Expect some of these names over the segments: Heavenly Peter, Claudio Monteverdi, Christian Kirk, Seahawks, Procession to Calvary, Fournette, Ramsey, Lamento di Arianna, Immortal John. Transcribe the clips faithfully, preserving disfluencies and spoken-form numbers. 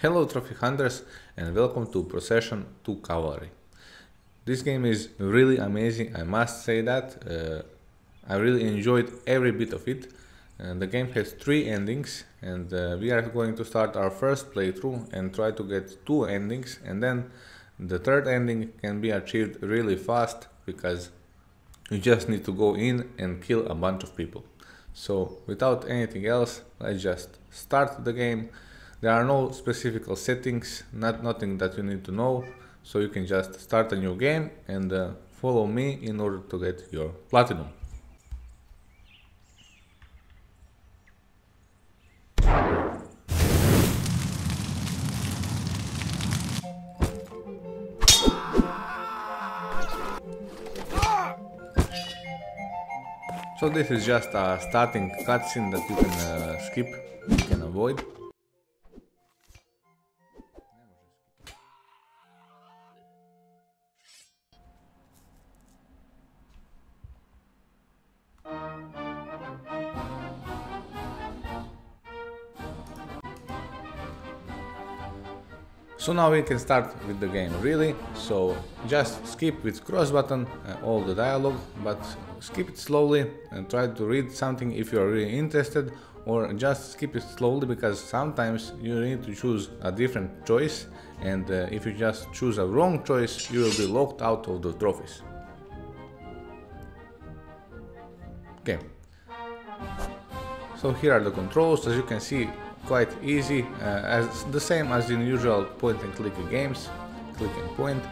Hello trophy hunters and welcome to Procession to Calvary. This game is really amazing, I must say that. Uh, I really enjoyed every bit of it. And the game has three endings and uh, we are going to start our first playthrough and try to get two endings, and then the third ending can be achieved really fast because you just need to go in and kill a bunch of people. So without anything else, let's just start the game. There are no specific settings, not nothing that you need to know, so you can just start a new game and uh, follow me in order to get your platinum. So this is just a starting cutscene that you can uh, skip, you can avoid. So now we can start with the game really, so just skip with cross button uh, all the dialogue, but skip it slowly and try to read something if you are really interested, or just skip it slowly because sometimes you need to choose a different choice, and uh, if you just choose a wrong choice you will be locked out of the trophies. Okay, so here are the controls, as you can see. Quite easy, uh, as the same as in usual point and click games, click and point.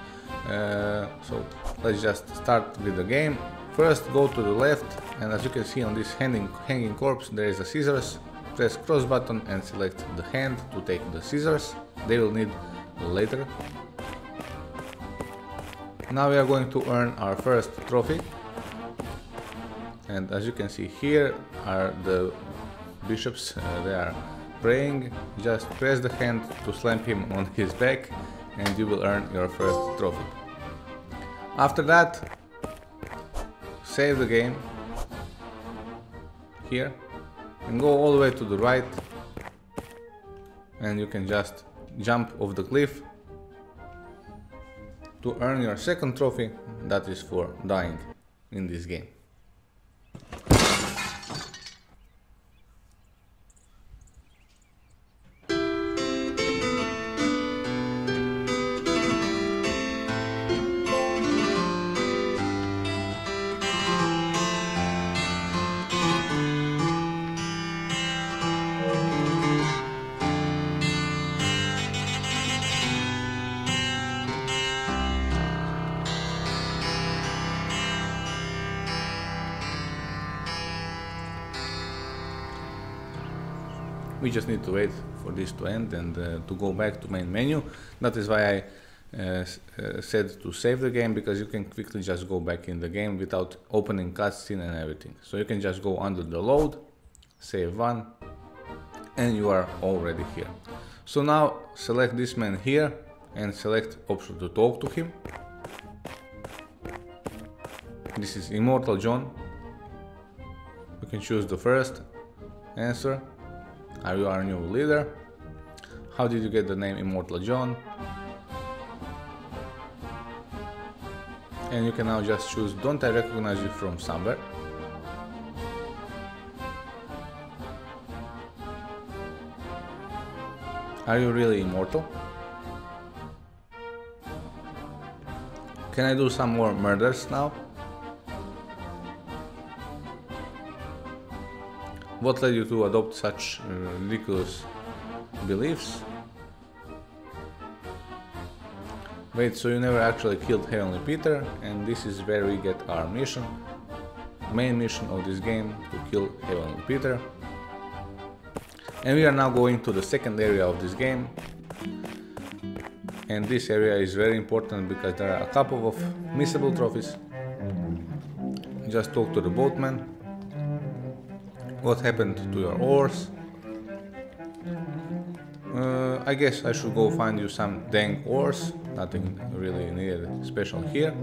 Uh, so let's just start with the game. First go to the left, and as you can see on this hanging, hanging corpse there is a scissors. Press cross button and select the hand to take the scissors, they will need later. Now we are going to earn our first trophy, and as you can see here are the bishops, uh, they are praying. Just press the hand to slam him on his back and you will earn your first trophy. After that, save the game here and go all the way to the right, and you can just jump off the cliff to earn your second trophy, that is for dying in this game. We just need to wait for this to end and uh, to go back to main menu. That is why I uh, uh, said to save the game, because you can quickly just go back in the game without opening cutscene and everything. So you can just go under the load, save one, and you are already here. So now select this man here and select option to talk to him. This is Immortal John. You can choose the first answer. Are you our new leader? How did you get the name Immortal John? And you can now just choose, don't I recognize you from somewhere? Are you really immortal? Can I do some more murders now? What led you to adopt such ridiculous beliefs? Wait, so you never actually killed Heavenly Peter, and this is where we get our mission. Main mission of this game, to kill Heavenly Peter. And we are now going to the second area of this game. And this area is very important because there are a couple of missable trophies. Just talk to the boatman. What happened to your oars? Uh, I guess I should go find you some dang oars, nothing really needed special here.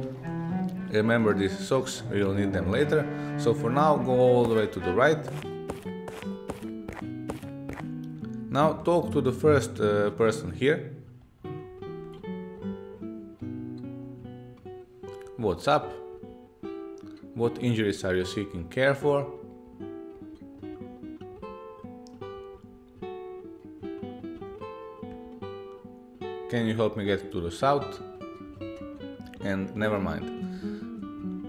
Remember these socks, we will need them later. So for now, go all the way to the right. Now talk to the first uh, person here. What's up? What injuries are you seeking care for? Can you help me get to the south? And never mind.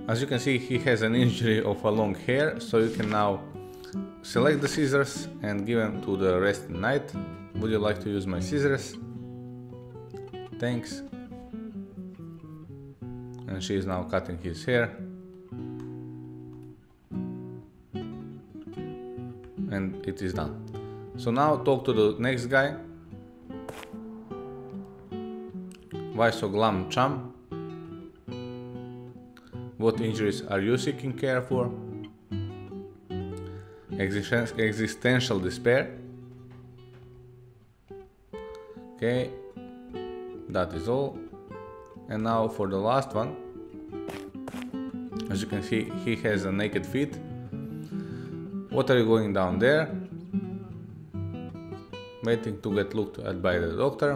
As you can see, he has an injury of a long hair, so you can now select the scissors and give them to the resting knight. Would you like to use my scissors? Thanks. And she is now cutting his hair. And it is done. So now talk to the next guy. Why so glum, chum? What injuries are you seeking care for? Existen- existential despair. Okay, that is all. And now for the last one. As you can see, he has a naked feet. What are you going down there? Waiting to get looked at by the doctor.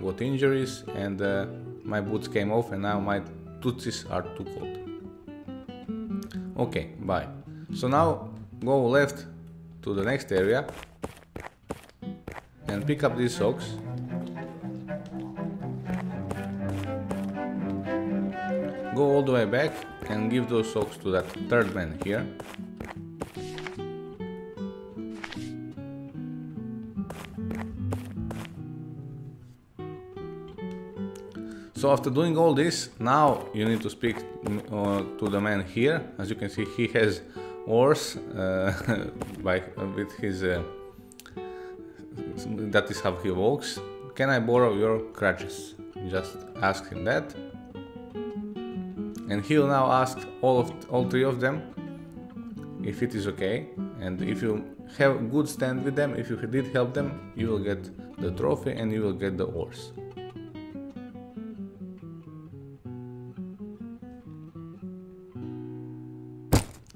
What injuries? And uh, my boots came off and now my tootsies are too cold. Okay, bye. So now go left to the next area and pick up these socks. Go all the way back and give those socks to that third man here. So after doing all this, now you need to speak uh, to the man here. As you can see, he has oars uh, by, with his... Uh, that is how he walks. Can I borrow your crutches? Just ask him that. And he'll now ask all, of, all three of them if it is okay. And if you have a good stand with them, if you did help them, you will get the trophy and you will get the oars.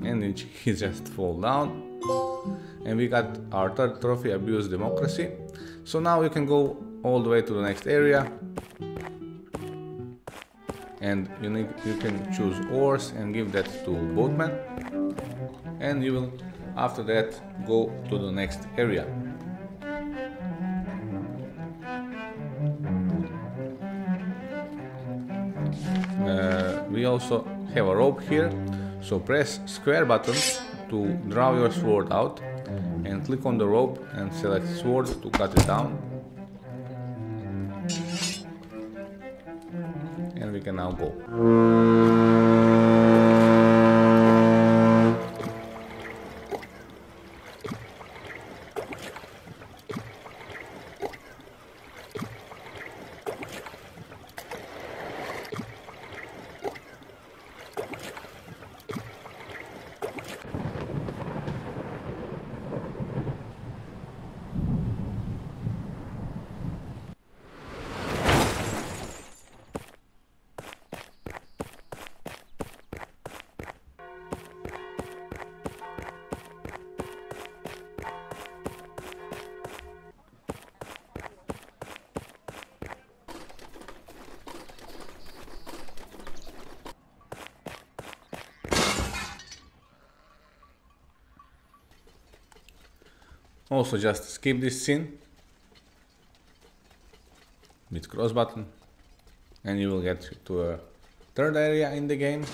And he just fall down, and we got our third trophy, Abuse Democracy. So now you can go all the way to the next area, and you need you can choose oars and give that to boatman, and you will after that go to the next area. Uh, we also have a rope here. So press square button to draw your sword out and click on the rope and select sword to cut it down. And we can now go. Also, just skip this scene with cross button and you will get to a third area in the game,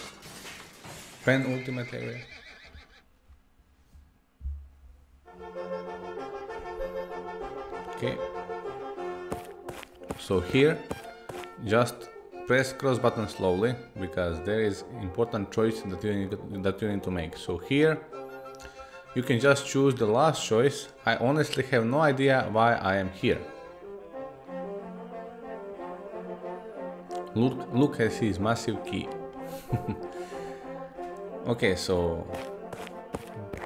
penultimate area. Okay, so here just press cross button slowly because there is important choice that you need, that you need to make. So here you can just choose the last choice. I honestly have no idea why I am here. Look, look at his massive key. Okay, so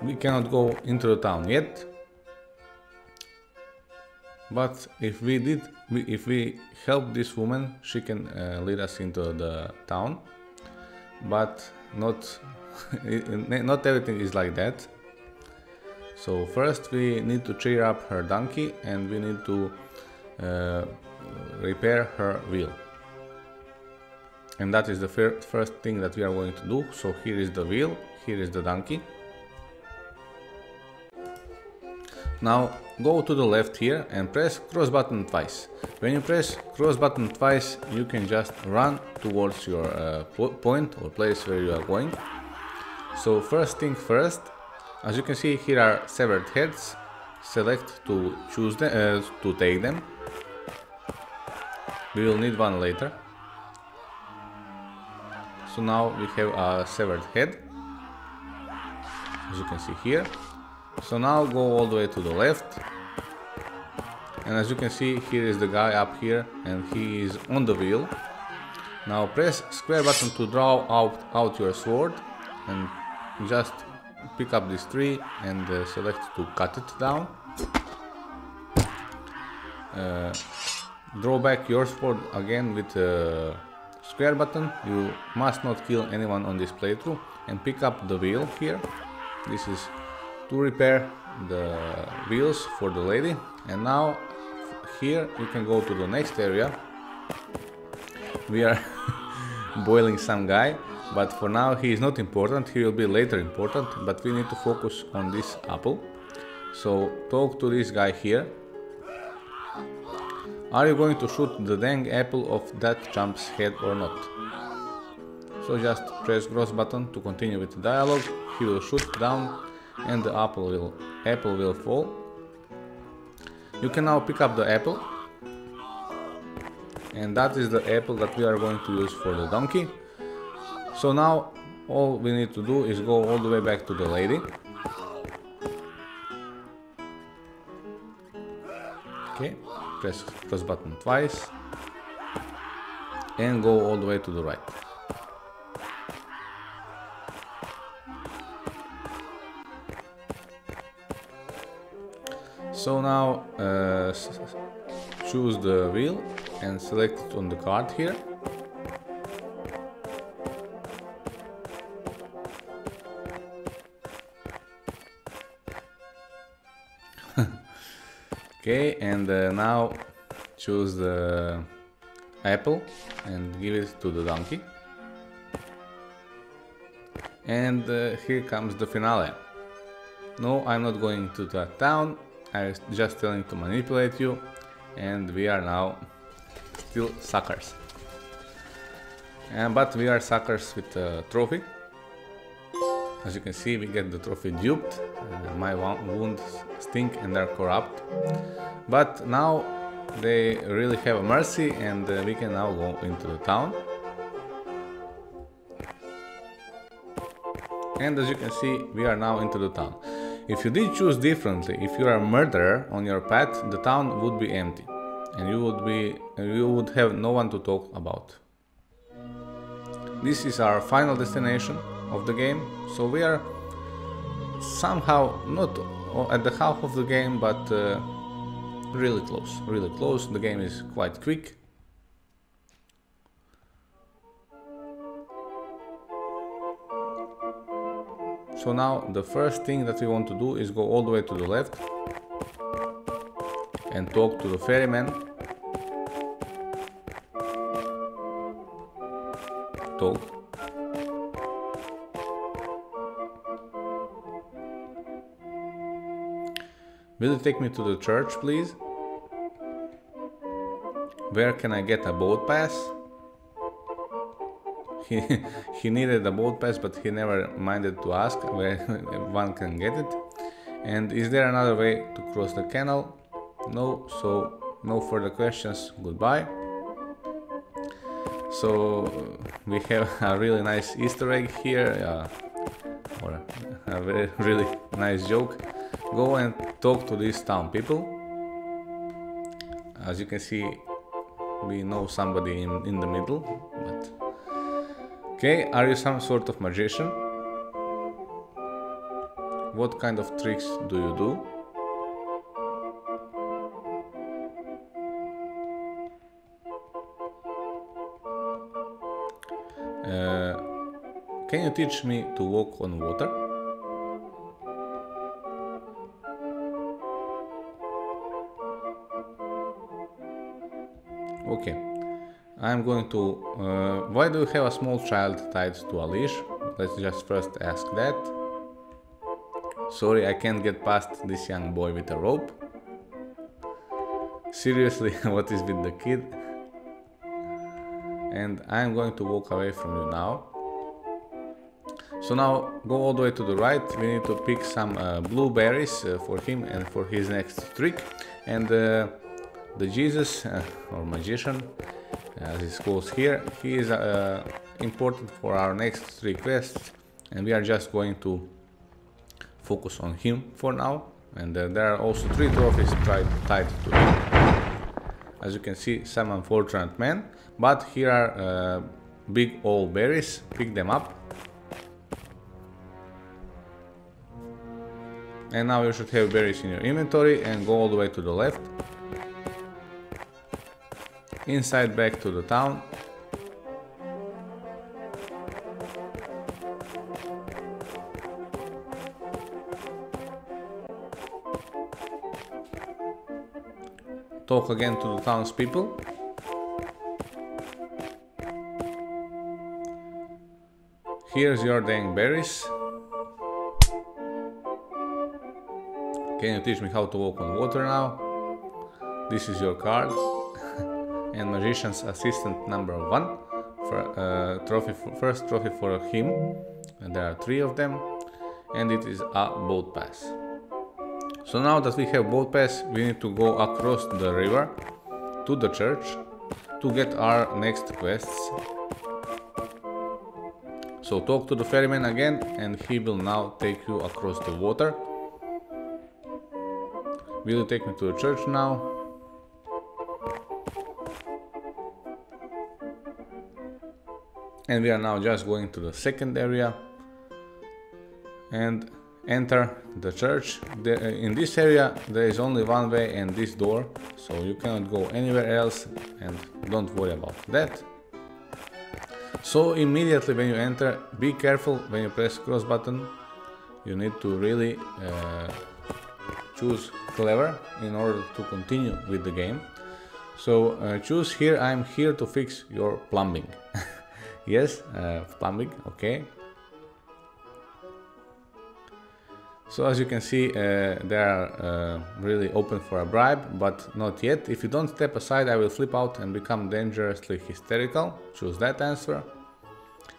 we cannot go into the town yet. But if we did, if we help this woman, she can uh, lead us into the town. but not not everything is like that. So first we need to cheer up her donkey, and we need to uh, repair her wheel. And that is the fir first thing that we are going to do. So here is the wheel, here is the donkey. Now go to the left here and press cross button twice. When you press cross button twice, you can just run towards your uh, point or place where you are going. So first thing first, as you can see, here are severed heads. Select to choose them, uh, to take them. We will need one later. So now we have a severed head, as you can see here. So now go all the way to the left, and as you can see, here is the guy up here, and he is on the wheel. Now press square button to draw out, out your sword, and just pick up this tree and uh, select to cut it down. Uh, draw back your sword again with uh, square button. You must not kill anyone on this playthrough, and pick up the wheel here. This is to repair the wheels for the lady. And now here you can go to the next area. We are boiling some guy, but for now he is not important. He will be later important, but we need to focus on this apple. So talk to this guy here. Are you going to shoot the dang apple off that chump's head or not? So just press cross button to continue with the dialogue. He will shoot down, and the apple will apple will fall. You can now pick up the apple, and that is the apple that we are going to use for the donkey. So now all we need to do is go all the way back to the lady. Okay, press press button twice and go all the way to the right. So now uh, choose the wheel and select it on the card here. Okay, and uh, now choose the apple and give it to the donkey. And uh, here comes the finale. No, I'm not going to that town. I was just telling to manipulate you, and we are now still suckers. And, but we are suckers with a trophy. As you can see, we get the trophy duped. Uh, my wounds stink and are corrupt. But now they really have a mercy, and uh, we can now go into the town. And as you can see, we are now into the town. If you did choose differently, if you are a murderer on your path, the town would be empty, and you would be, you would have no one to talk about. This is our final destination of the game, so we are somehow not at the half of the game, but uh, really close, really close. The game is quite quick. So now the first thing that we want to do is go all the way to the left and talk to the ferryman. Talk. Will you take me to the church, please? Where can I get a boat pass? He, he needed a boat pass, but he never minded to ask where one can get it. And is there another way to cross the canal? No, so no further questions, goodbye. So we have a really nice Easter egg here, uh, or a very, really nice joke. Go and talk to these town people. As you can see, we know somebody in, in the middle, but... Okay, are you some sort of magician? What kind of tricks do you do? Uh, Can you teach me to walk on water? Okay, I'm going to... Uh, why do you have a small child tied to a leash? Let's just first ask that. Sorry, I can't get past this young boy with a rope. Seriously, what is with the kid? And I'm going to walk away from you now. So now go all the way to the right. We need to pick some uh, blueberries uh, for him and for his next trick. And uh, the Jesus uh, or magician, as it's called here, he is uh, important for our next three quests, and we are just going to focus on him for now. And uh, there are also three trophies tied, tied to him. As you can see, some unfortunate men, but here are uh, big old berries. Pick them up. And now you should have berries in your inventory, and go all the way to the left. Inside back to the town. Talk again to the townspeople. Here's your dang berries. Can you teach me how to walk on water now? This is your card. And magician's assistant number one. For, uh, trophy for, first trophy for him. And there are three of them. And it is a boat pass. So now that we have boat pass, we need to go across the river to the church to get our next quests. So talk to the ferryman again, and he will now take you across the water. Will you take me to the church now? And we are now just going to the second area and enter the church. The, uh, in this area there is only one way and this door, so you cannot go anywhere else, and don't worry about that. So immediately when you enter, be careful when you press cross button. You need to really uh, choose clever in order to continue with the game. So uh, choose here, I'm here to fix your plumbing. Yes, uh, plumbing, okay. So as you can see, uh, they are uh, really open for a bribe, but not yet. If you don't step aside, I will flip out and become dangerously hysterical. Choose that answer.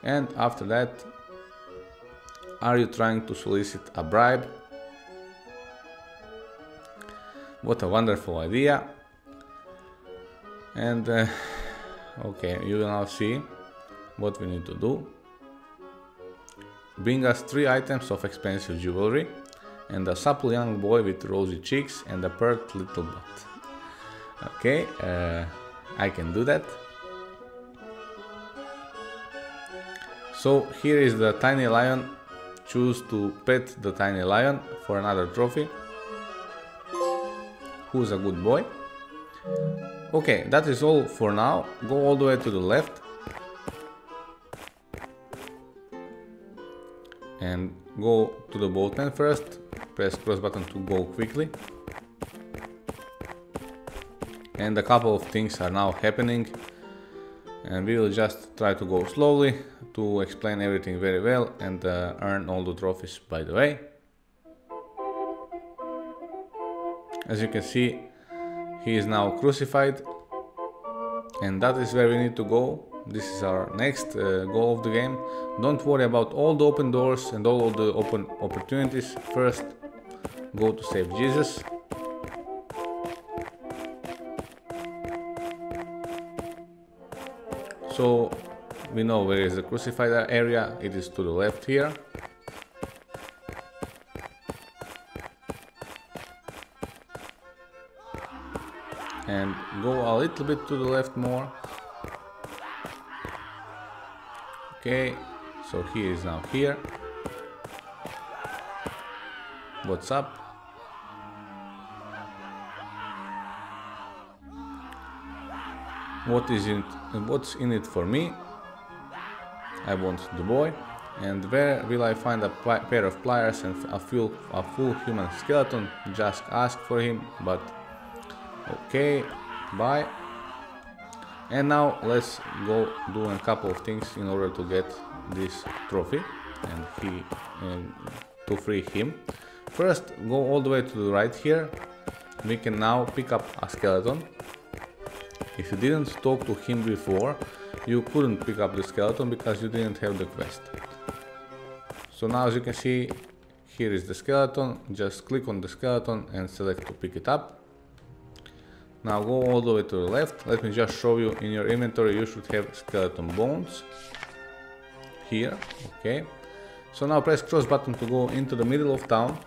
And after that, are you trying to solicit a bribe? What a wonderful idea. And uh, okay, you will now see what we need to do. Bring us three items of expensive jewelry, and a supple young boy with rosy cheeks and a pert little butt. Okay, uh, I can do that. So here is the tiny lion. Choose to pet the tiny lion for another trophy. Who's a good boy? Okay, that is all for now. Go all the way to the left. And go to the boatman first. Press cross button to go quickly. And a couple of things are now happening. And we will just try to go slowly to explain everything very well and uh, earn all the trophies by the way. As you can see, he is now crucified, and that is where we need to go. This is our next uh, goal of the game. Don't worry about all the open doors and all of the open opportunities. First, go to save Jesus. So, we know where is the crucified area. It is to the left here. And go a little bit to the left more. Okay, so he is now here. What's up? What is it? What's in it for me? I want the boy. And where will I find a pair of pliers and a full, a full human skeleton? Just ask for him, but okay, bye. And now let's go do a couple of things in order to get this trophy and he and to free him. First, go all the way to the right here. We can now pick up a skeleton. If you didn't talk to him before, you couldn't pick up the skeleton because you didn't have the quest. So now, as you can see, here is the skeleton. Just click on the skeleton and select to pick it up. Now go all the way to the left. Let me just show you, in your inventory you should have skeleton bones. Here, okay. So now press cross button to go into the middle of town.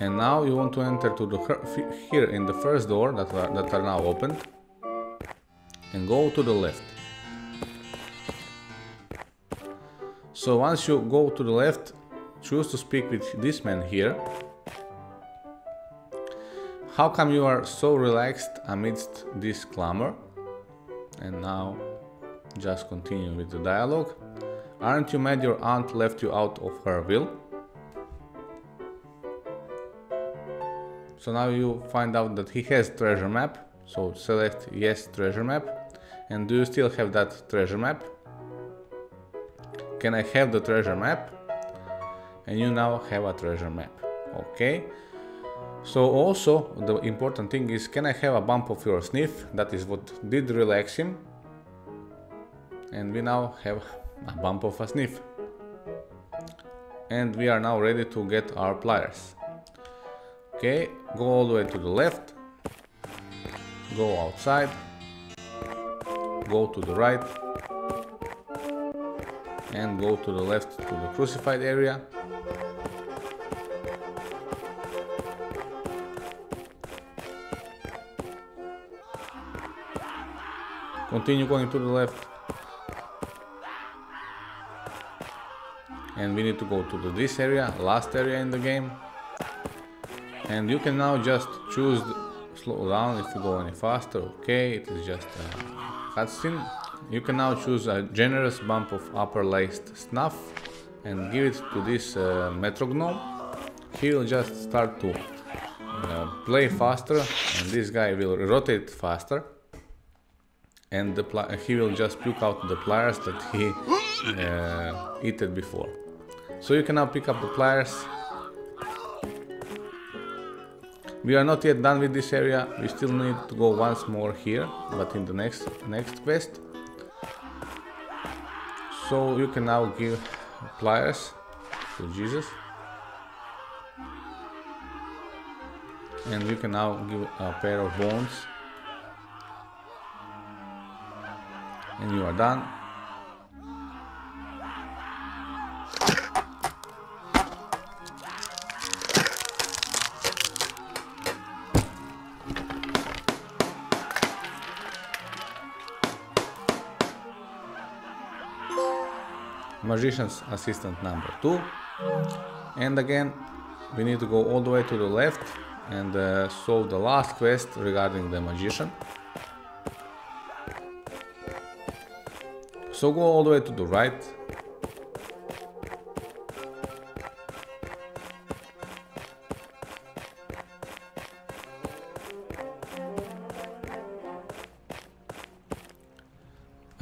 And now you want to enter to the here in the first door that are, that are now opened, and go to the left. So once you go to the left, choose to speak with this man here. How come you are so relaxed amidst this clamor? And now just continue with the dialogue. Aren't you mad your aunt left you out of her will? So now you find out that he has treasure map, so select yes, treasure map. And do you still have that treasure map? Can I have the treasure map? And you now have a treasure map, okay. So also the important thing is, can I have a bump of your sniff? That is what did relax him. And we now have a bump of a sniff. And we are now ready to get our pliers. Okay, go all the way to the left, go outside, go to the right, and go to the left to the crucified area. Continue going to the left. And we need to go to the, this area, last area in the game. And you can now just choose slow down if you go any faster. Okay, it is just a cutscene. You can now choose a generous bump of upper laced snuff and give it to this uh, metronome. He will just start to uh, play faster, and this guy will rotate faster, and the he will just puke out the pliers that he uh, ate before. So you can now pick up the pliers. We are not yet done with this area, we still need to go once more here, but in the next next quest. So you can now give pliers to Jesus. And you can now give a pair of bones. And you are done. Magician's assistant number two. And again we need to go all the way to the left and uh, solve the last quest regarding the magician. So go all the way to the right .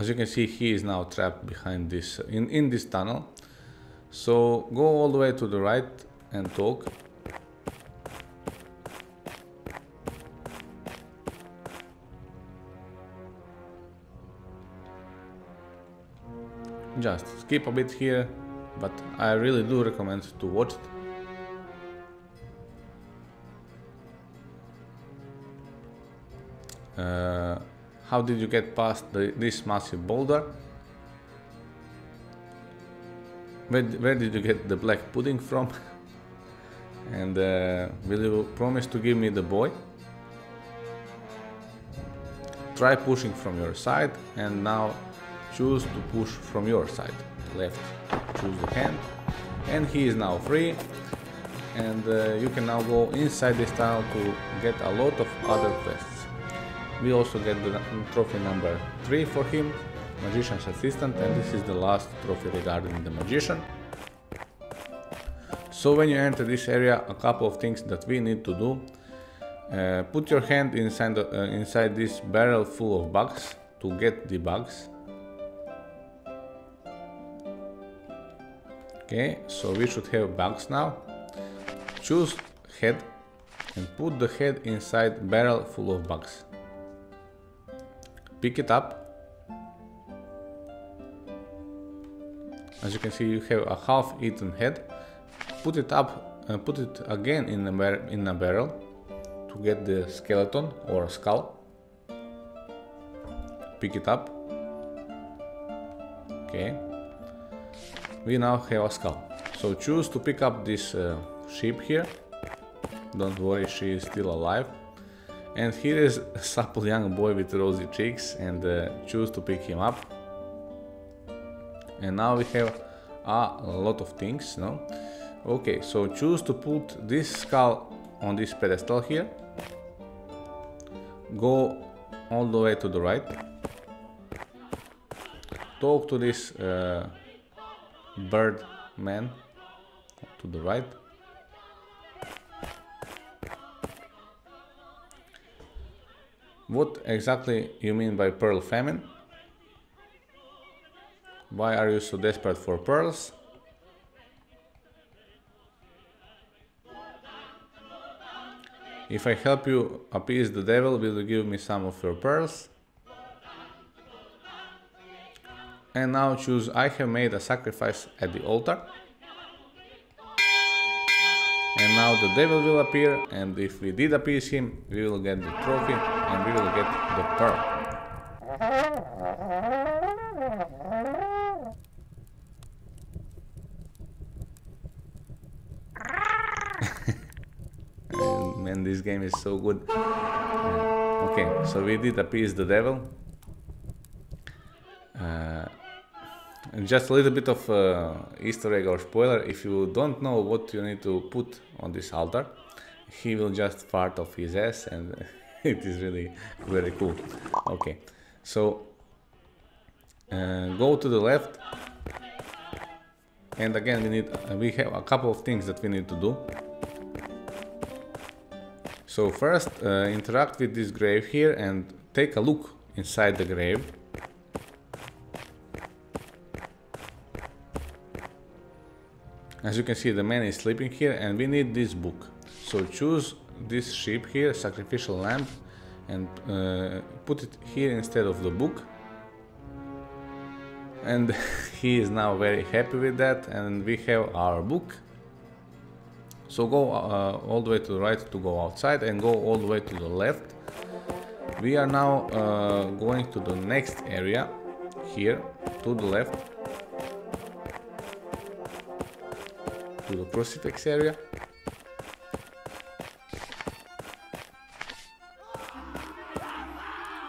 As you can see, he is now trapped behind this in, in this tunnel. So go all the way to the right and talk. Just skip a bit here, but I really do recommend to watch it. Uh, How did you get past the, this massive boulder? Where, where did you get the black pudding from? And uh, will you promise to give me the boy? Try pushing from your side, and now choose to push from your side. Left, choose the hand. And he is now free. And uh, you can now go inside this tunnel to get a lot of other quests. We also get the trophy number three for him, Magician's Assistant, and this is the last trophy regarding the Magician. So when you enter this area, a couple of things that we need to do. Uh, put your hand inside, the, uh, inside this barrel full of bugs to get the bugs. Okay, so we should have bugs now. Choose head and put the head inside barrel full of bugs. Pick it up. As you can see, you have a half-eaten head. Put it up and put it again in a, in a barrel to get the skeleton or skull. Pick it up. Okay. We now have a skull. So choose to pick up this uh, sheep here. Don't worry, she is still alive. And here is a supple young boy with rosy cheeks, and uh, choose to pick him up. And now we have a lot of things, no? Okay, so choose to put this skull on this pedestal here. Go all the way to the right. Talk to this uh, bird man to the right. What exactly you mean by pearl famine? Why are you so desperate for pearls? If I help you appease the devil, will you give me some of your pearls? And now choose I have made a sacrifice at the altar. And now the devil will appear, and if we did appease him, we will get the trophy and we will get the pearl. Man, this game is so good. Uh, okay, so we did appease the devil. Uh, and just a little bit of uh, Easter egg or spoiler. If you don't know what you need to put on this altar, he will just fart off his ass, and it is really very cool. Okay, so uh, go to the left. And again, we need uh, we have a couple of things that we need to do. So first, uh, interact with this grave here and take a look inside the grave. As you can see, the man is sleeping here, and we need this book. So choose this sheep here, sacrificial lamb, and uh, put it here instead of the book. And he is now very happy with that, and we have our book. So go uh, all the way to the right to go outside, and go all the way to the left. We are now uh, going to the next area, here, to the left, to the crucifix area.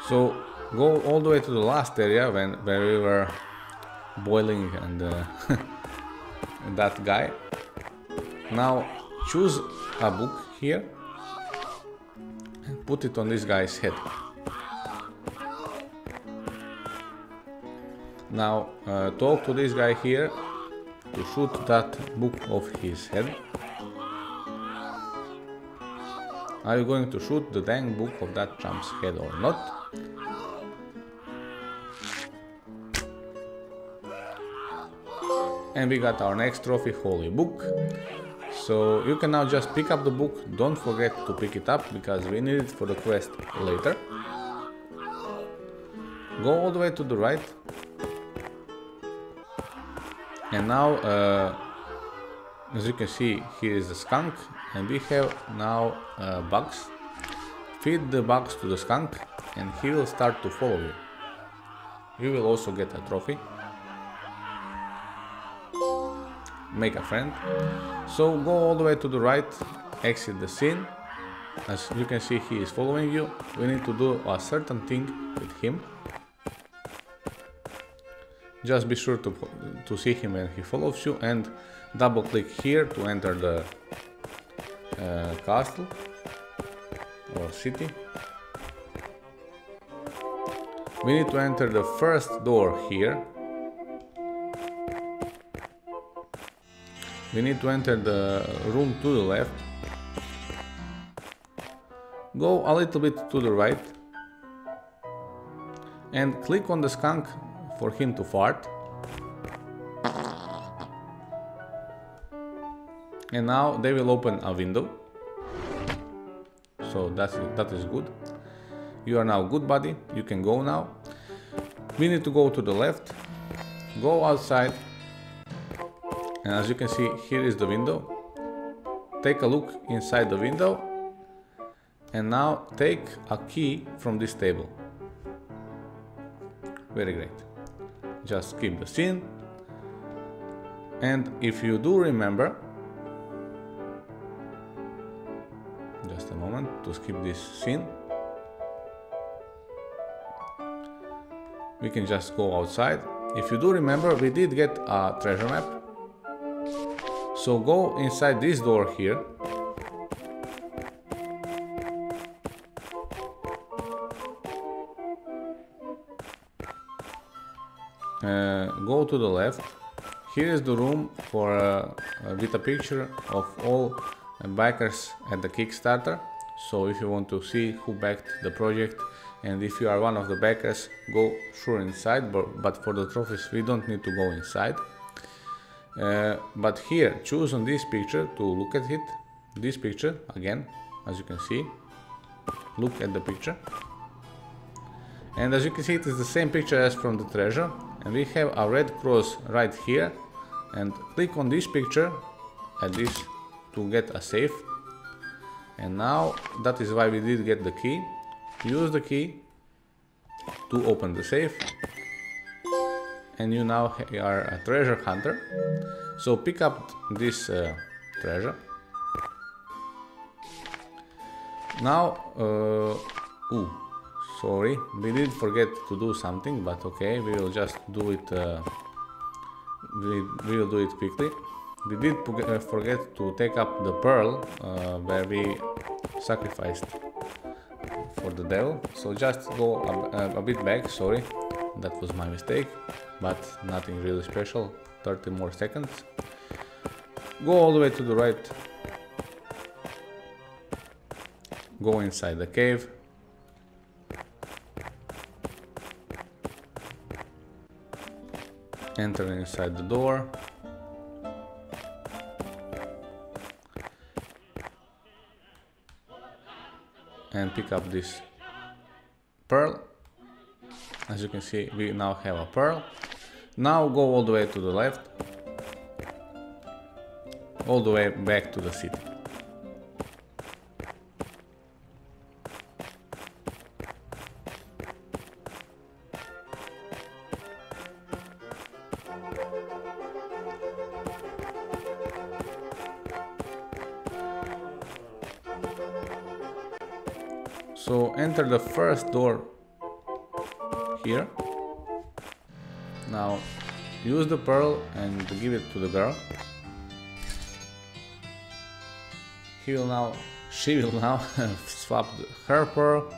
So go all the way to the last area when, where we were boiling and uh, that guy. Now choose a book here and put it on this guy's head. Now uh, talk to this guy here to shoot that book off his head. Are you going to shoot the dang book of that chump's head or not? And we got our next trophy, Holy Book. So you can now just pick up the book. Don't forget to pick it up because we need it for the quest later. Go all the way to the right. And now, uh, as you can see, here is the skunk, and we have now uh, bugs. Feed the bugs to the skunk and he will start to follow you. You will also get a trophy. Make a friend. So go all the way to the right, exit the scene. As you can see, he is following you. We need to do a certain thing with him. Just be sure to, to see him when he follows you, and double click here to enter the uh, castle or city. We need to enter the first door here. We need to enter the room to the left. Go a little bit to the right. And click on the skunk for him to fart. And now they will open a window. So that's it. That is good. You are now good, buddy. You can go now. We need to go to the left. Go outside. And as you can see, here is the window. Take a look inside the window. And now take a key from this table. Very great. Just skip the scene. And if you do remember, just a moment to skip this scene, we can just go outside. If you do remember, we did get a treasure map. So go inside this door here. Uh, go to the left. Here is the room for uh, with a picture of all backers at the Kickstarter. So if you want to see who backed the project, and if you are one of the backers, go sure inside, but, but for the trophies we don't need to go inside. Uh, but here, choose on this picture to look at it. This picture, again, as you can see, look at the picture. And as you can see, it is the same picture as from the treasure. And we have a red cross right here. And click on this picture, at this, to get a safe. And now, that is why we did get the key. Use the key to open the safe. And you now are a treasure hunter. So pick up this uh, treasure. Now, uh, ooh, sorry, we did forget to do something, but okay, we will just do it. Uh, we, we will do it quickly. We did forget to take up the pearl uh, where we sacrificed for the devil. So just go a, a bit back. Sorry, that was my mistake. But nothing really special. thirty more seconds. Go all the way to the right. Go inside the cave. Enter inside the door. And pick up this pearl. As you can see, we now have a pearl. Now go all the way to the left, all the way back to the city. So enter the first door here. Now use the pearl and give it to the girl. He will now, she will now swap her pearl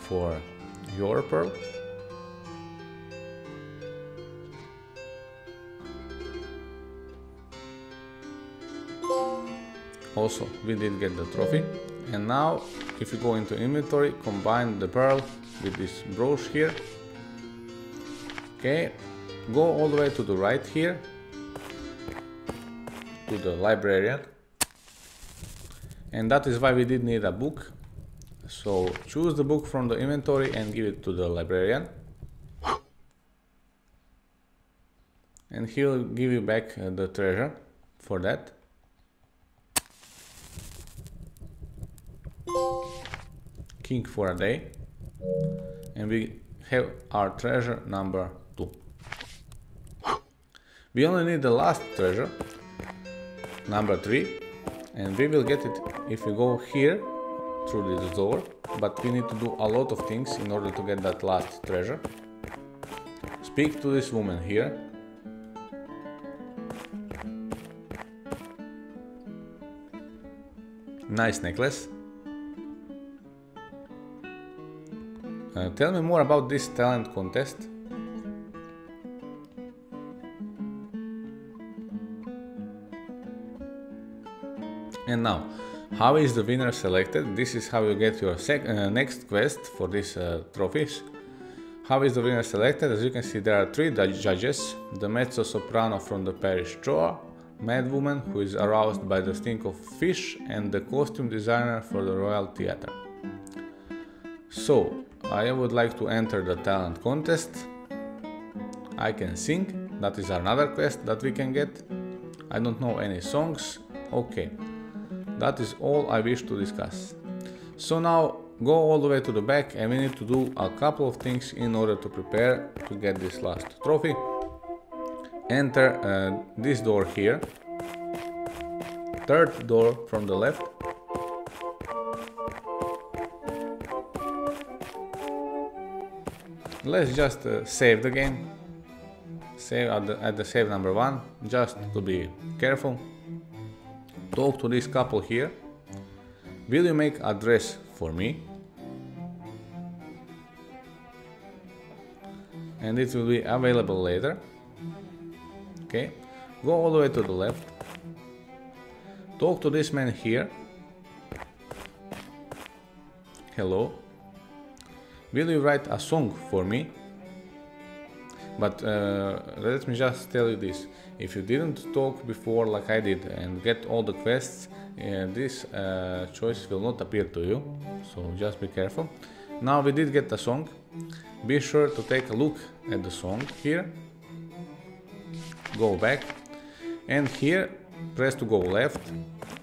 for your pearl. Also, we did get the trophy. And now, if you go into inventory, combine the pearl with this brooch here. Okay, go all the way to the right here, to the librarian. And that is why we did need a book. So choose the book from the inventory and give it to the librarian. And he'll give you back the treasure for that. King for a day. And we have our treasure number two. We only need the last treasure, number three, and we will get it if we go here through this door, but we need to do a lot of things in order to get that last treasure. Speak to this woman here. Nice necklace. Uh, tell me more about this talent contest. And now, how is the winner selected? This is how you get your sec uh, next quest for these uh, trophies. How is the winner selected? As you can see, there are three judges: the mezzo-soprano from the parish choir, madwoman who is aroused by the stink of fish, and the costume designer for the Royal Theatre. So, I would like to enter the talent contest. I can sing, that is another quest that we can get. I don't know any songs. Okay, that is all I wish to discuss. So now go all the way to the back, and we need to do a couple of things in order to prepare to get this last trophy. Enter uh, this door here, third door from the left. Let's just uh, save the game, save at the, at the save number one, just to be careful. Talk to this couple here. Will you make a dress for me? And it will be available later. Okay, go all the way to the left. Talk to this man here. Hello. Will you write a song for me? But uh, let me just tell you this, if you didn't talk before like I did and get all the quests, uh, this uh, choice will not appear to you, so just be careful. Now we did get the song, be sure to take a look at the song here, go back, and here press to go left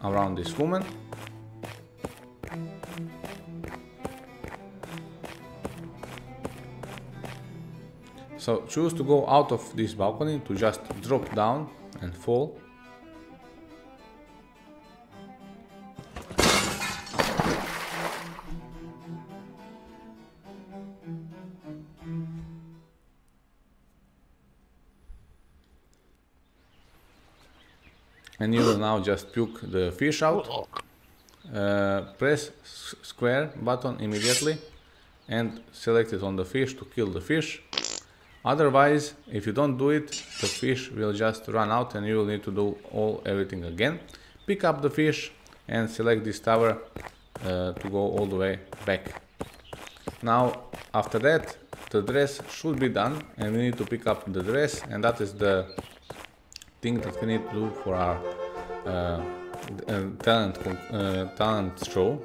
around this woman. So choose to go out of this balcony, to just drop down and fall. And you will now just puke the fish out. Uh, press square button immediately and select it on the fish to kill the fish. Otherwise, if you don't do it, the fish will just run out and you will need to do all everything again. Pick up the fish and select this tower uh, to go all the way back. Now, after that, the dress should be done and we need to pick up the dress, and that is the thing that we need to do for our uh, uh, talent, uh, talent show.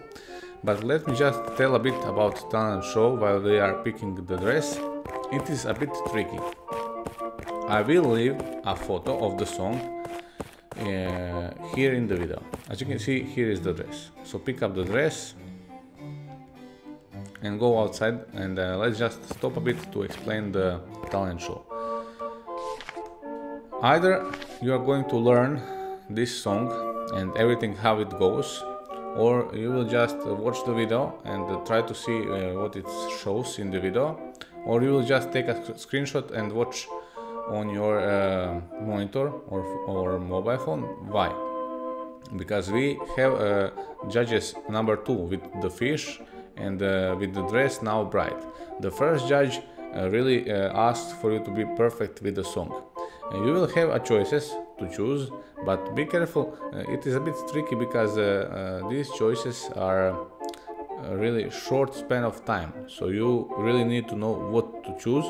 But let me just tell a bit about talent show while we are picking the dress. It is a bit tricky. I will leave a photo of the song uh, here in the video. As you can see, here is the dress. So pick up the dress and go outside, and uh, let's just stop a bit to explain the talent show. Either you are going to learn this song and everything how it goes, or you will just watch the video and try to see uh, what it shows in the video. Or you will just take a screenshot and watch on your uh, monitor or, or mobile phone. Why? Because we have uh, judges number two with the fish and uh, with the dress now bride. The first judge uh, really uh, asks for you to be perfect with the song. And you will have a choices to choose, but be careful. Uh, it is a bit tricky because uh, uh, these choices are a really short span of time, so you really need to know what to choose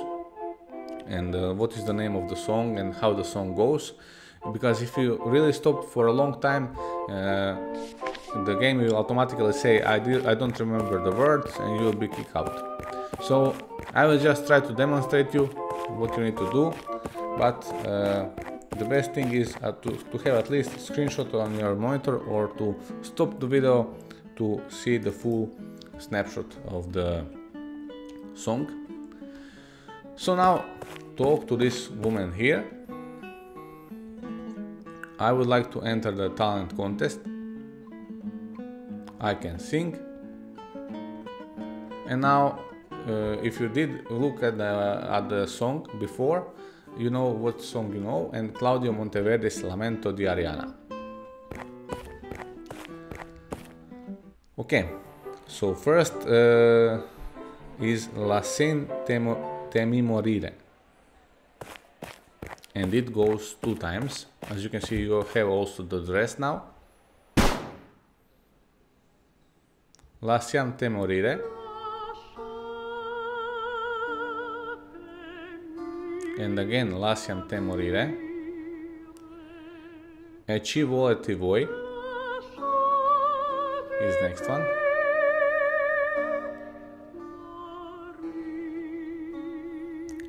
and uh, what is the name of the song and how the song goes, because if you really stop for a long time, uh, the game will automatically say I, did, I don't remember the words, and you will be kicked out. So I will just try to demonstrate you what you need to do, but uh, the best thing is uh, to, to have at least a screenshot on your monitor or to stop the video to see the full snapshot of the song. So now talk to this woman here. I would like to enter the talent contest. I can sing. And now uh, if you did look at the, at the song before, you know what song you know, and Claudio Monteverdi's Lamento di Arianna. Okay, so first uh, is La Sen temo, temi morire, and it goes two times. As you can see, you have also the dress now. La Siam te morire, and again La Siam te morire, e ci volete voi is next one.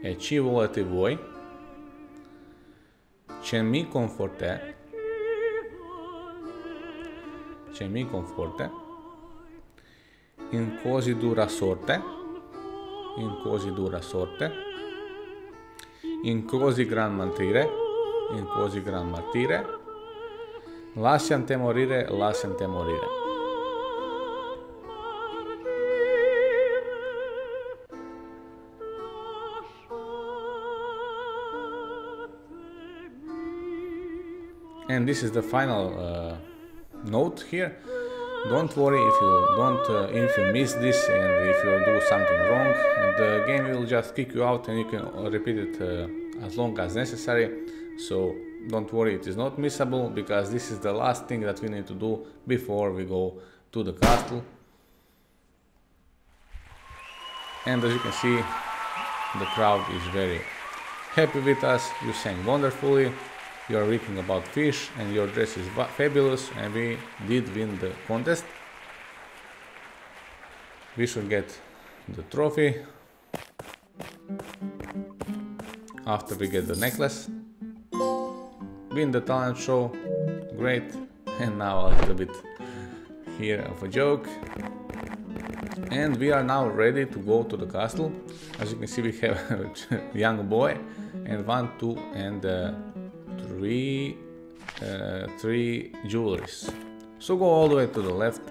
E ci volete voi, ce mi conforte, ce mi conforte, in così dura sorte, in così dura sorte, in così gran martire, in così gran martire, lasciam te morire, lasciam te morire. And this is the final uh, note here. Don't worry if you don't uh, if you miss this and if you do something wrong, and the game will just kick you out, and you can repeat it uh, as long as necessary. So don't worry, it is not missable, because this is the last thing that we need to do before we go to the castle. And as you can see, the crowd is very happy with us. You sang wonderfully. You are reading about fish, and your dress is fabulous, and we did win the contest. We should get the trophy after we get the necklace. Win the talent show, great. And now a little bit here of a joke. And we are now ready to go to the castle. As you can see, we have a young boy, and one, two, and uh, Three, uh, three jewelries. So go all the way to the left.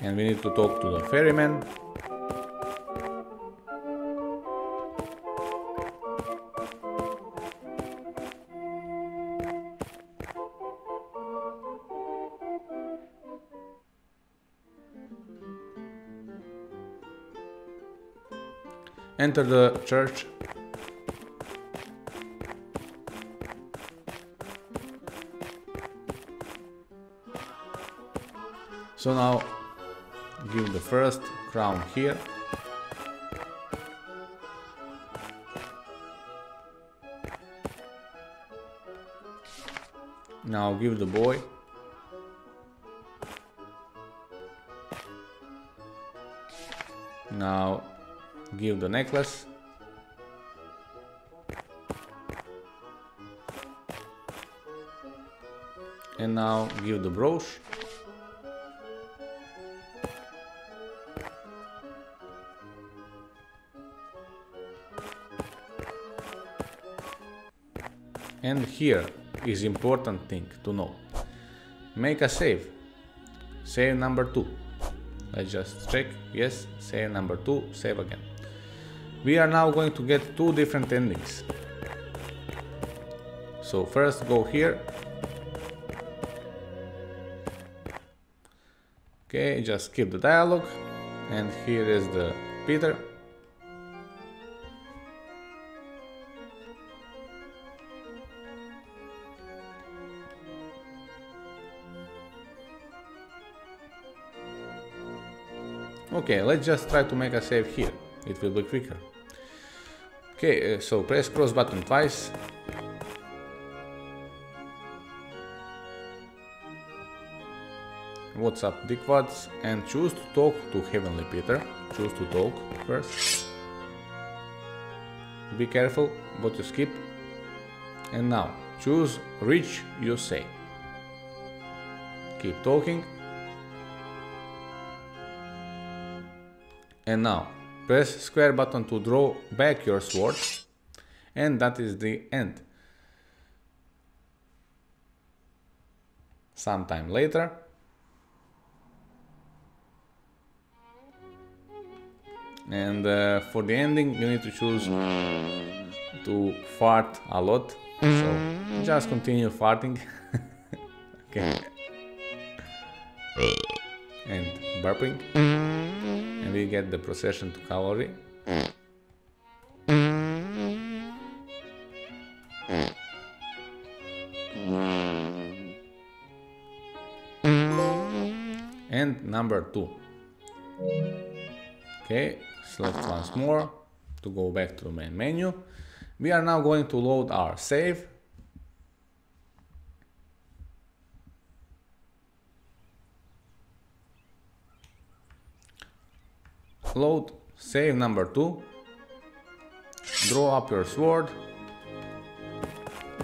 And we need to talk to the ferryman. Enter the church. So now give the first crown here. Now give the boy. Now give the necklace. And now give the brooch. And here is important thing to know. Make a save. Save number two. Let's just check. Yes, save number two. Save again. We are now going to get two different endings. So first go here. Okay, just skip the dialogue. And here is the Peter. Okay, let's just try to make a save here. It will be quicker. Okay, so press cross button twice. What's up, dickwads? And choose to talk to Heavenly Peter. Choose to talk first. Be careful what you skip. And now choose reach you say. Keep talking. And now press square button to draw back your sword, and that is the end. Sometime later. And uh, for the ending you need to choose to fart a lot, so just continue farting. Okay. And burping. And we get the Procession to Calvary. And number two. Okay, select once more to go back to the main menu. We are now going to load our save. Load save number two. Draw up your sword.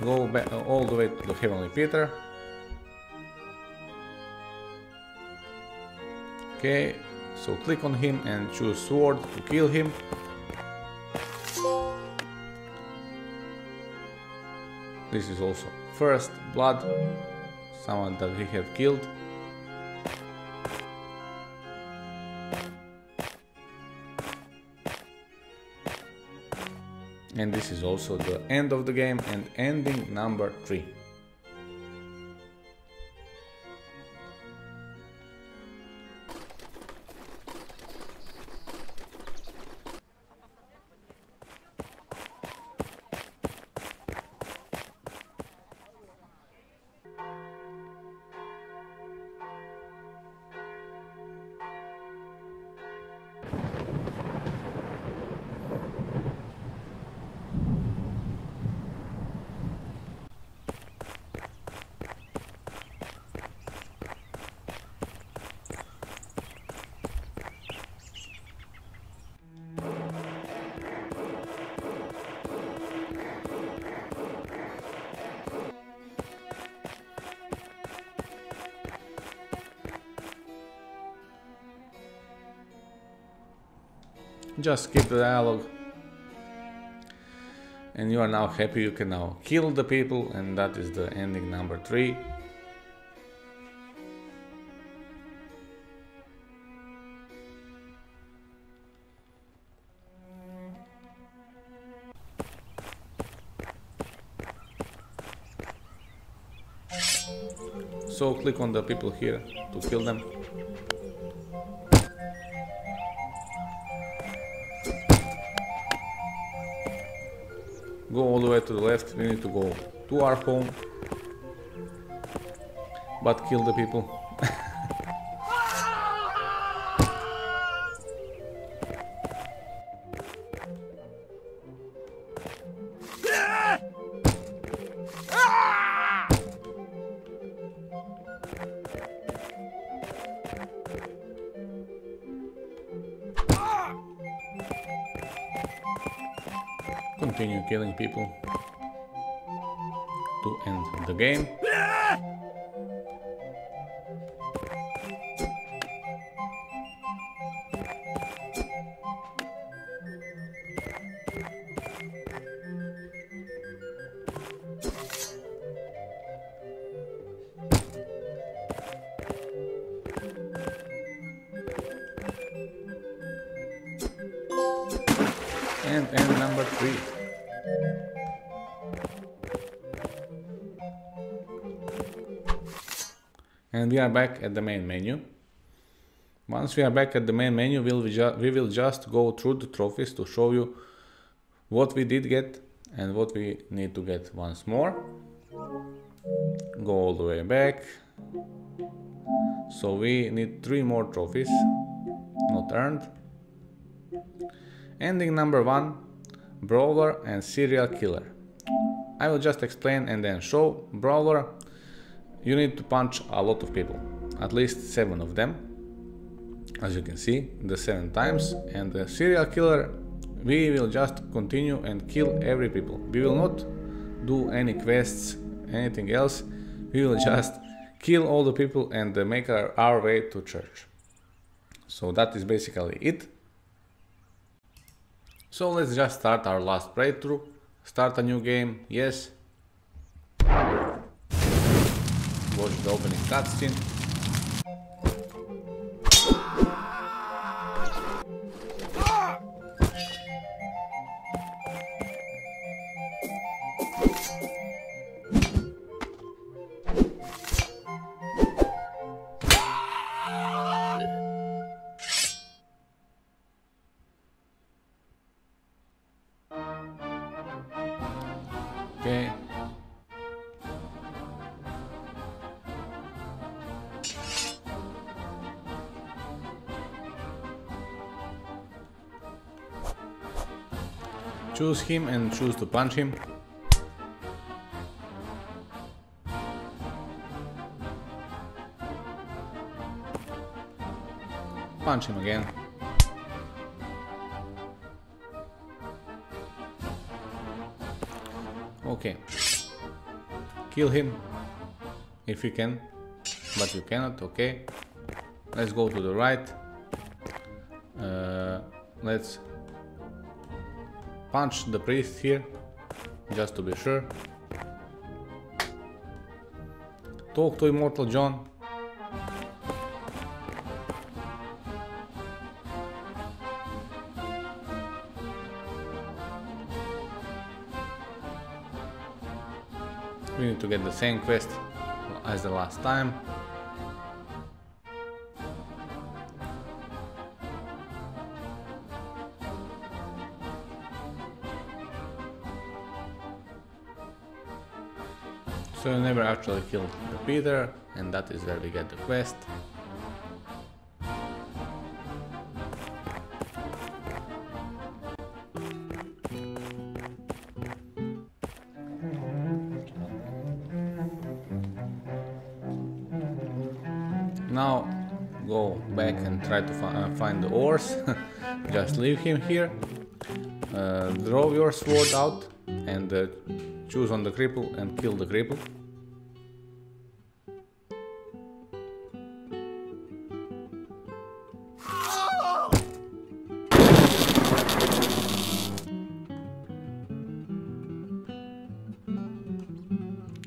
Go back all the way to the Heavenly Peter. Okay, so click on him and choose sword to kill him. This is also first blood, someone that we have killed. And this is also the end of the game and ending number three. Just skip the dialogue and you are now happy. You can now kill the people, and that is the ending number three. So click on the people here to kill them. Go all the way to the left, we need to go to our home, but kill the people. Continue killing people to end the game. And end number three. And we are back at the main menu. Once we are back at the main menu, we'll, we, ju we will just go through the trophies to show you what we did get and what we need to get once more. Go all the way back. So we need three more trophies, not earned. Ending number one, Brawler and Serial Killer. I will just explain and then show. Brawler, you need to punch a lot of people, at least seven of them, as you can see, the seven times. And the Serial Killer, we will just continue and kill every people. We will not do any quests, anything else. We will just kill all the people and make our, our way to church. So that is basically it. So let's just start our last playthrough. Start a new game, yes. Watch the opening cutscene. choose him and choose to punch him. Punch him again. Okay. Kill him. If you can. But you cannot, okay. Let's go to the right. Uh, let's punch the priest here. Just to be sure. Talk to Immortal John. We need to get the same quest as the last time. So you never actually killed the Peter, and that is where we get the quest. Now go back and try to fi uh, find the ores. Just leave him here. Uh, draw your sword out and uh, choose on the cripple and kill the cripple.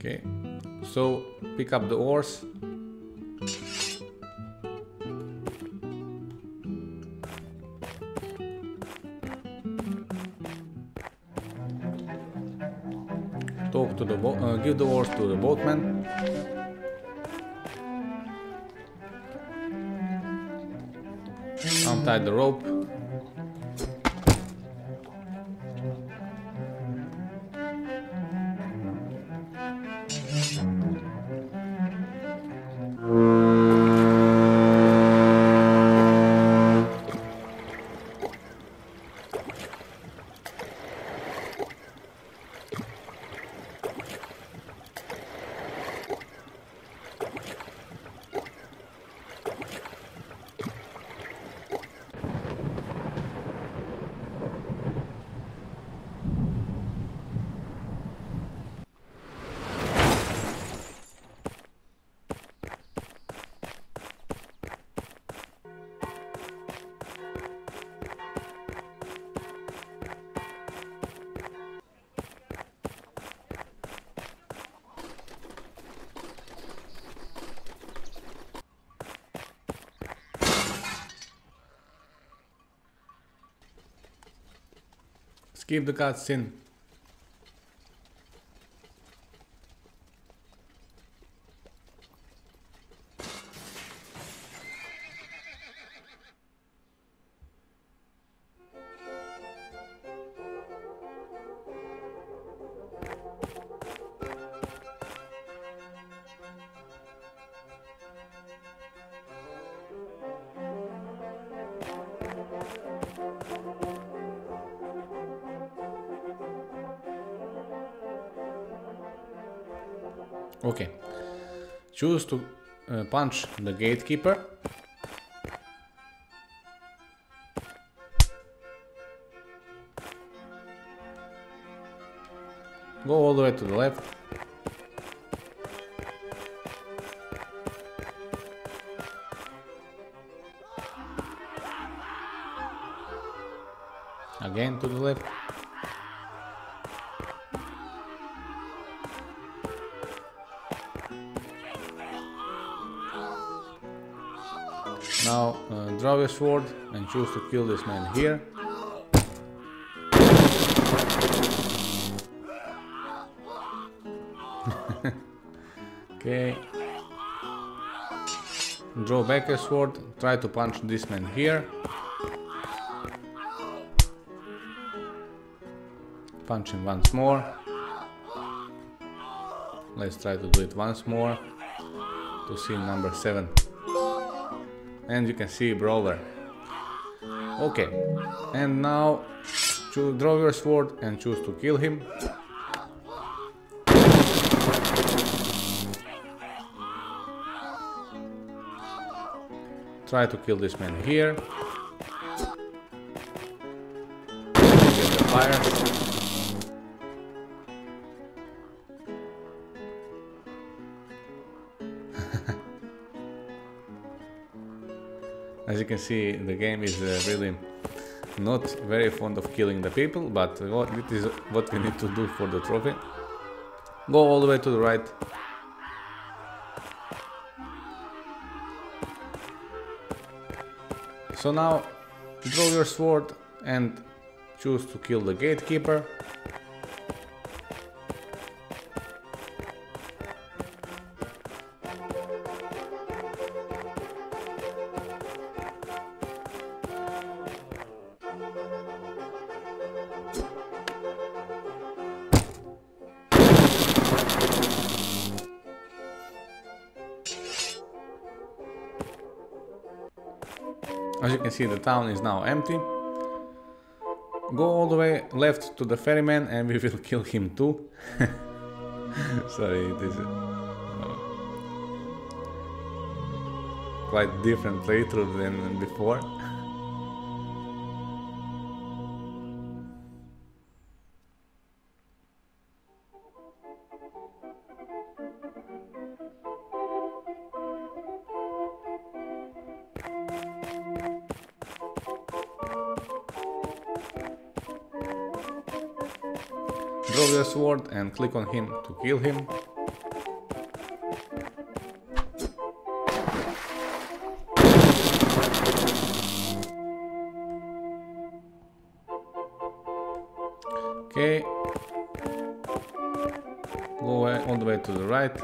Okay, so pick up the ores. Talk to the bo uh, give the ores to the boatman. Untie the rope. Skip the cutscene. Okay, choose to uh, punch the gatekeeper. Go all the way to the left. Again to the left. Now uh, draw your sword and choose to kill this man here. Okay. Draw back your sword, try to punch this man here. Punch him once more. Let's try to do it once more to see number seven. And you can see Brawler. Okay, and now choose, draw your sword and choose to kill him. Try to kill this man here. Get the fire. As you can see, the game is uh, really not very fond of killing the people, but it is what we need to do for the trophy. Go all the way to the right. So now, draw your sword and choose to kill the gatekeeper. As you can see, the town is now empty. Go all the way left to the ferryman and we will kill him too. Sorry, it is a quite different playthrough than before. Draw your sword and click on him to kill him. Okay. Go all the way to the right.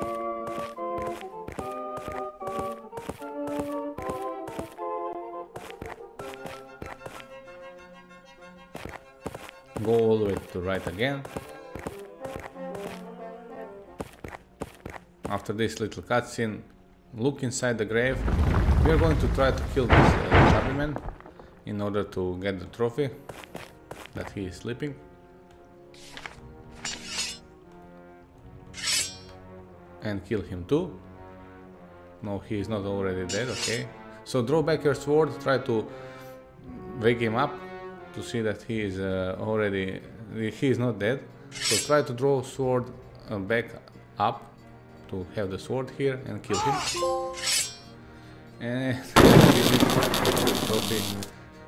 Go all the way to the right again. After this little cutscene, look inside the grave. We are going to try to kill this uh, charwoman in order to get the trophy that he is sleeping. And kill him too. No, he is not already dead, okay. So draw back your sword, try to wake him up to see that he is uh, already... he is not dead. So try to draw sword uh, back up. To have the sword here and kill him. And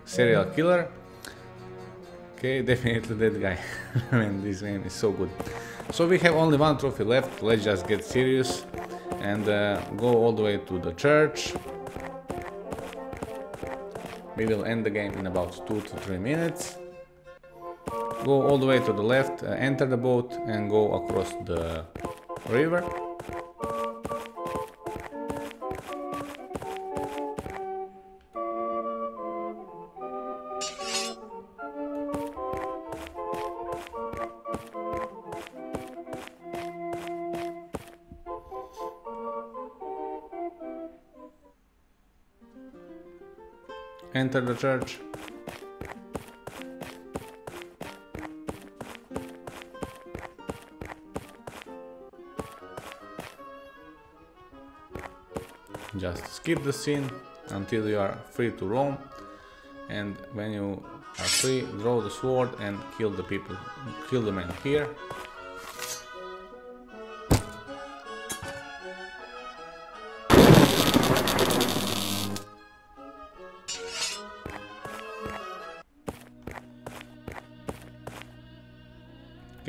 serial killer. Okay, definitely that guy. Man, this game is so good. So we have only one trophy left. Let's just get serious and uh, go all the way to the church. We will end the game in about two to three minutes. Go all the way to the left, uh, enter the boat and go across the river. Enter the church. Just skip the scene until you are free to roam, and when you are free, draw the sword and kill the people, kill the man here.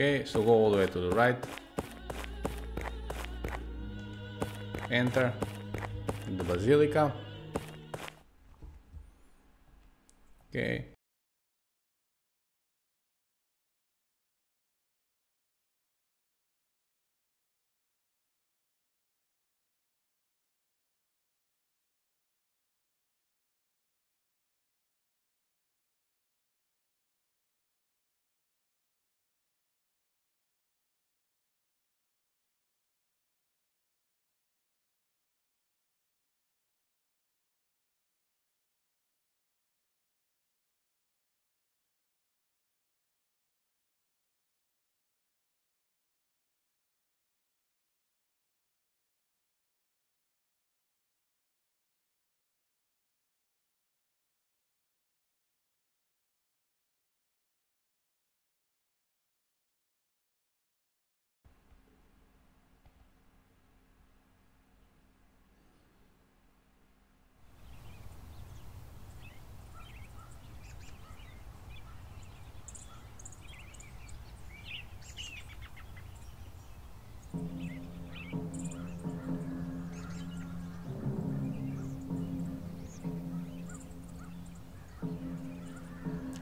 Okay, so go all the way to the right, enter the basilica. Okay.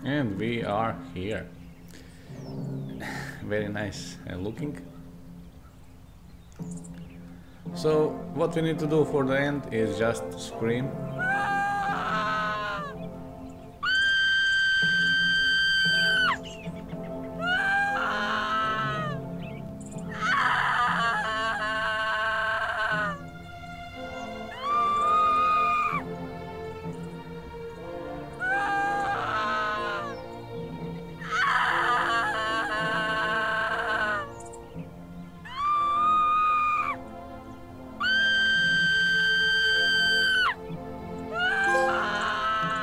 And we are here. Very nice looking. So what we need to do for the end is just scream.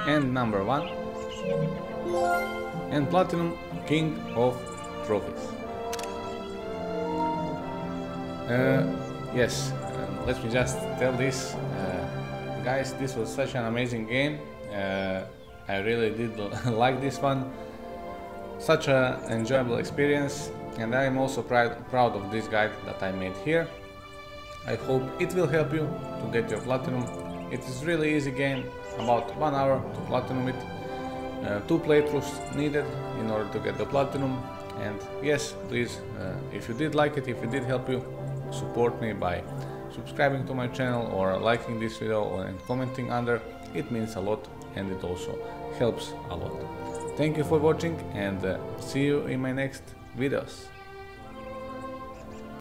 And number one, and Platinum King of Trophies. Uh, yes, uh, let me just tell this, uh, guys, this was such an amazing game. uh, I really did like this one, such an enjoyable experience, and I am also pr proud of this guide that I made here. I hope it will help you to get your Platinum. It is really easy game, about one hour to platinum it, uh, two playthroughs needed in order to get the platinum. And yes, please, uh, if you did like it, if it did help you, support me by subscribing to my channel or liking this video and commenting under. It means a lot and it also helps a lot. Thank you for watching, and uh, see you in my next videos.